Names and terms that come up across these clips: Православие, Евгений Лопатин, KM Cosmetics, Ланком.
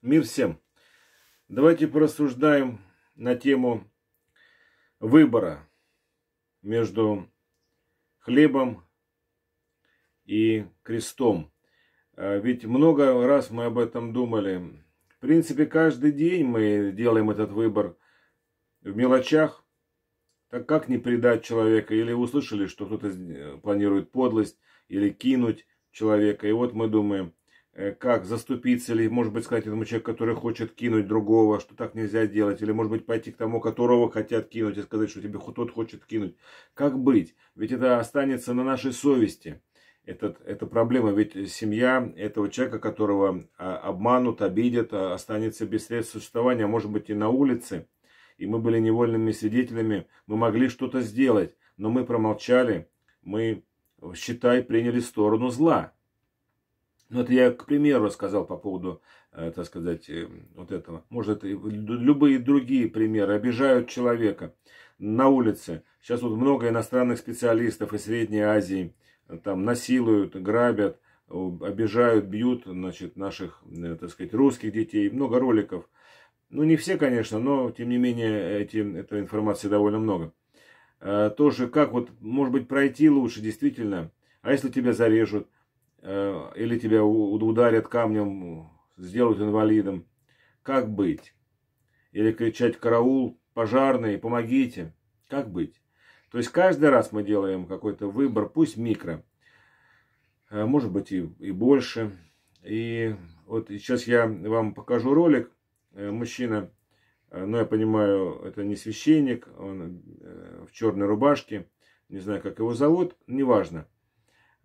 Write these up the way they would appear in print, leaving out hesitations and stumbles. Мир всем! Давайте порассуждаем на тему выбора между хлебом и крестом. Ведь много раз мы об этом думали. В принципе, каждый день мы делаем этот выбор в мелочах. Так как не предать человека? Или услышали, что кто-то планирует подлость или кинуть человека. И вот мы думаем, как заступиться, или, может быть, сказать этому человеку, который хочет кинуть другого, что так нельзя делать. Или, может быть, пойти к тому, которого хотят кинуть, и сказать, что тебе тот хочет кинуть. Как быть? Ведь это останется на нашей совести. Эта проблема. Ведь семья этого человека, которого обманут, обидят, останется без средств существования, может быть, и на улице. И мы были невольными свидетелями, мы могли что-то сделать, но мы промолчали, мы, считай, приняли сторону зла. Ну, это я, к примеру, сказал по поводу, так сказать, вот этого. Может, любые другие примеры. Обижают человека на улице. Сейчас вот много иностранных специалистов из Средней Азии там насилуют, грабят, обижают, бьют, значит, наших, так сказать, русских детей. Много роликов. Ну, не все, конечно, но, тем не менее, этой информации довольно много. Тоже, как вот, может быть, пройти лучше, действительно. А если тебя зарежут, или тебя ударят камнем, сделают инвалидом, как быть? Или кричать «караул», «пожарные», «помогите», как быть? То есть, каждый раз мы делаем какой-то выбор, пусть микро, может быть, и больше. И вот сейчас я вам покажу ролик. Мужчина, но я понимаю, это не священник, он в черной рубашке, не знаю, как его зовут, неважно.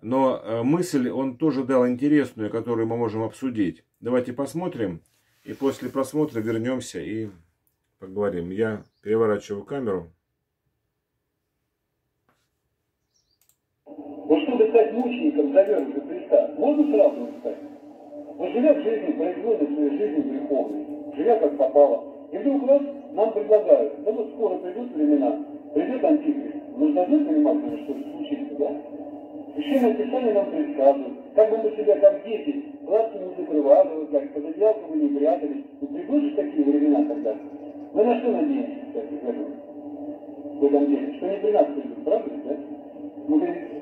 Но мысль он тоже дал интересную, которую мы можем обсудить. Давайте посмотрим, и после просмотра вернемся и поговорим. Я переворачиваю камеру. Вот чтобы стать мучеником за веру Христа, можно сразу стать? Вот живя в жизни, производит свою жизнь греховной. Живя как попало. И вдруг раз нам предлагают, да вот скоро придут времена, придет антихрист. Мы же должны понимать, что случится, да? Священное Писание нам предсказывает, как бы мы себя, как дети, глазки не закрывали, как под одеялком не прятались. И придут же такие времена тогда. Мы на что надеемся, кстати, в этом деле? Что не при нас придут, правда, да? Мы говорим,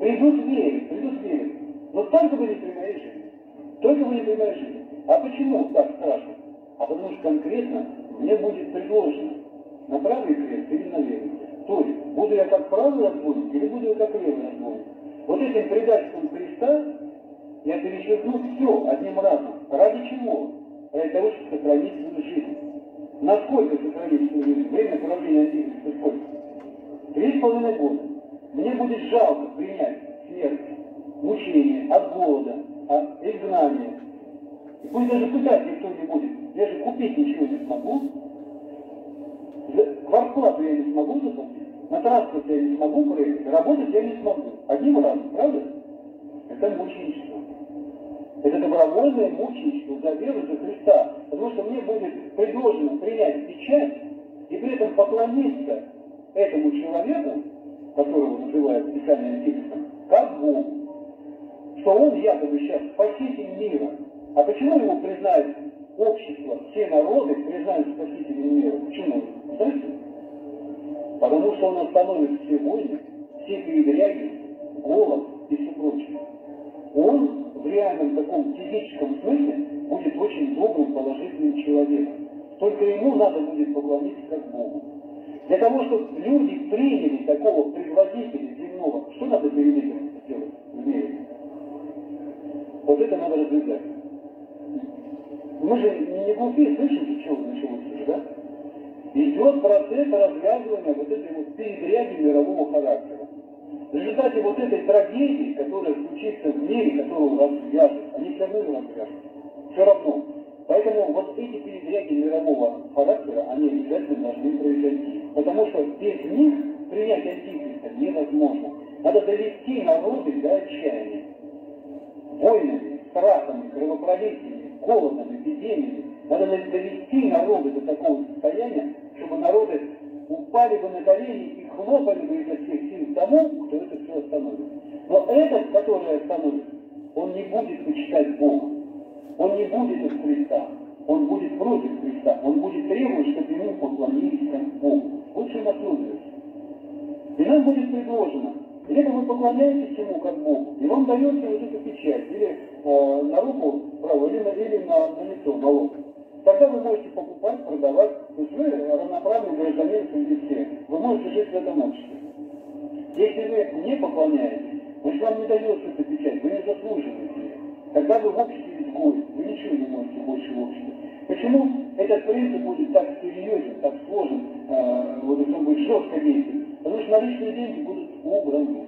придут верить. Но только бы не при моей жизни. Только бы не при моей жизни. А почему так страшно? А потому что конкретно мне будет предложено, на правый крест или на левый. То есть, буду я как правый отбойник или буду я как левый отбойник. Вот этим предательством Христа я перечеркну все одним разом. Ради чего? Ради того, чтобы сохранить свою жизнь. Насколько сохранить свою жизнь? Время правления антихриста сколько? 3,5 года. Мне будет жалко принять смерть, мучение от голода, от изгнания. И пусть даже пытать никто не будет. Я же купить ничего не смогу. Квартплату я не смогу заплатить. На транспорт я не смогу проехать. Работать я не смогу. Одним разом, правда? Это мученичество. Это добровольное мученичество за веру за Христа. Потому что мне будет предложено принять печать и при этом поклониться этому человеку, которого называют специальным антихристом, как Богу. Что он якобы сейчас спаситель мира. А почему его признают общество, все народы признают спасителем мира? Почему? Знаете? Потому что он остановит все войны, все передряги, голод и все прочее. Он в реальном таком физическом смысле будет очень добрым, положительным человеком. Только ему надо будет поклониться как Богу. Для того, чтобы люди приняли такого предводителя земного, что надо переделать в мире? Вот это надо разглядеть. Мы же не глупые, слышите, чего началось уже, да? Идет процесс развязывания вот этой вот передряги мирового характера. В результате вот этой трагедии, которая случится в мире, которую развяжут, они все равно развяжут. Все равно. Поэтому вот эти передряги мирового характера, они обязательно должны произойти. Потому что без них принять антихриста невозможно. Надо довести народы до отчаяния. Войнами, страхами, кровопролитиями, голодом, эпидемией. Надо довести народы до такого состояния, чтобы народы упали бы на колени и хлопали бы изо всех сил тому, кто это все остановит. Но этот, который остановит, он не будет почитать Бога. Он не будет из Христа. он будет против Христа, он будет требовать, чтобы ему поклонились как Богу. Лучше нас любят. И нам будет предложено, или вы поклоняетесь ему как Богу, и вам даете вот эту печать, или на руку правую, или на лицо, на лоб. Тогда вы можете покупать, продавать, то есть вы равноправный гражданин Христе, вы можете жить в этом обществе. Если вы не поклоняетесь, если вам не дается эта печать, вы не заслуживаете ее. Тогда вы в обществе изгой, вы ничего не можете больше в обществе. Почему этот принцип будет так серьезен, так сложен, вот он будет жестко действовать? Потому что наличные деньги будут убраны.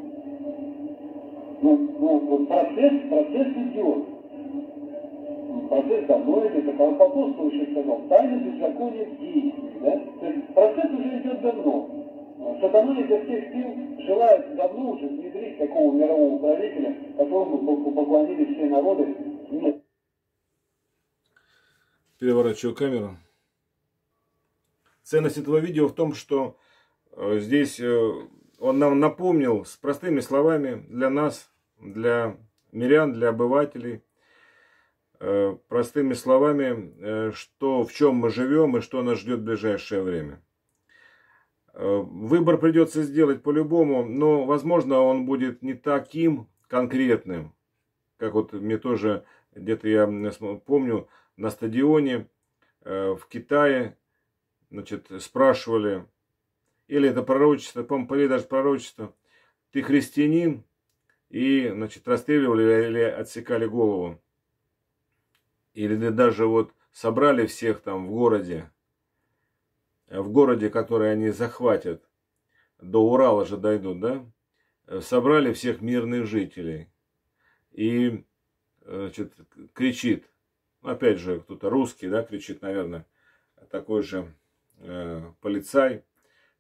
Вот процесс идет. Процесс давно идет, как апостол еще сказал, тайна беззакония в действии. Да? То есть процесс уже идет давно. Сатана изо всех сил желает давно уже внедрить такого мирового правителя, которому поклонились все народы. Нет. Переворачиваю камеру. Ценность этого видео в том, что здесь он нам напомнил с простыми словами для нас, для мирян, для обывателей, простыми словами, что, в чем мы живем и что нас ждет в ближайшее время. Выбор придется сделать по-любому, но, возможно, он будет не таким конкретным, как вот мне тоже, где-то я помню, на стадионе в Китае, значит, спрашивали, или это пророчество, по-моему, даже пророчество, ты христианин, и, значит, расстреливали или отсекали голову, или даже вот собрали всех там в городе, который они захватят, до Урала же дойдут, да, собрали всех мирных жителей. И, значит, кричит, опять же, кто-то русский, да, кричит, наверное, такой же полицай,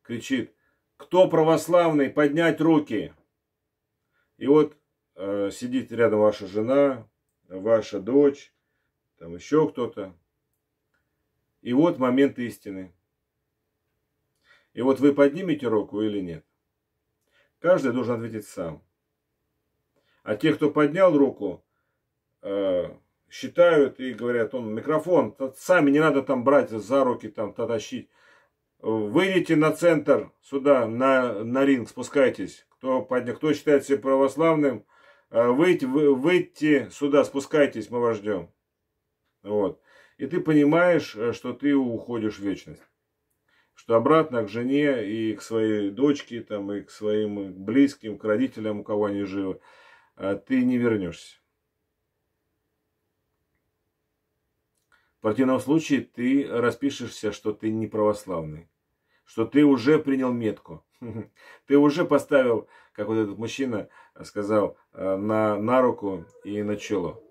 кричит, кто православный, поднять руки. И вот сидит рядом ваша жена, ваша дочь, там еще кто-то. И вот момент истины. И вот вы поднимете руку или нет? Каждый должен ответить сам. А те, кто поднял руку, считают и говорят, он микрофон, сами не надо там брать за руки, там тащить. Выйдите на центр, сюда, на ринг, спускайтесь. Кто считает себя православным, выйти сюда, спускайтесь, мы вас ждем. Вот. И ты понимаешь, что ты уходишь в вечность. Что обратно к жене и к своей дочке, там, и к своим близким, к родителям, у кого они живы, ты не вернешься. В противном случае ты распишешься, что ты не православный, что ты уже принял метку. Ты уже поставил, как вот этот мужчина сказал, на руку и на чело.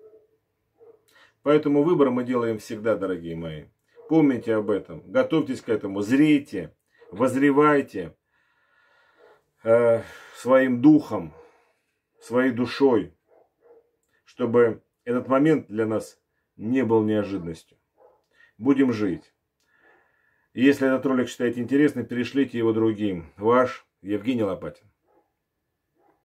Поэтому выбор мы делаем всегда, дорогие мои. Помните об этом, готовьтесь к этому, зрейте, возревайте своим духом, своей душой, чтобы этот момент для нас не был неожиданностью. Будем жить. Если этот ролик считаете интересным, перешлите его другим. Ваш Евгений Лопатин.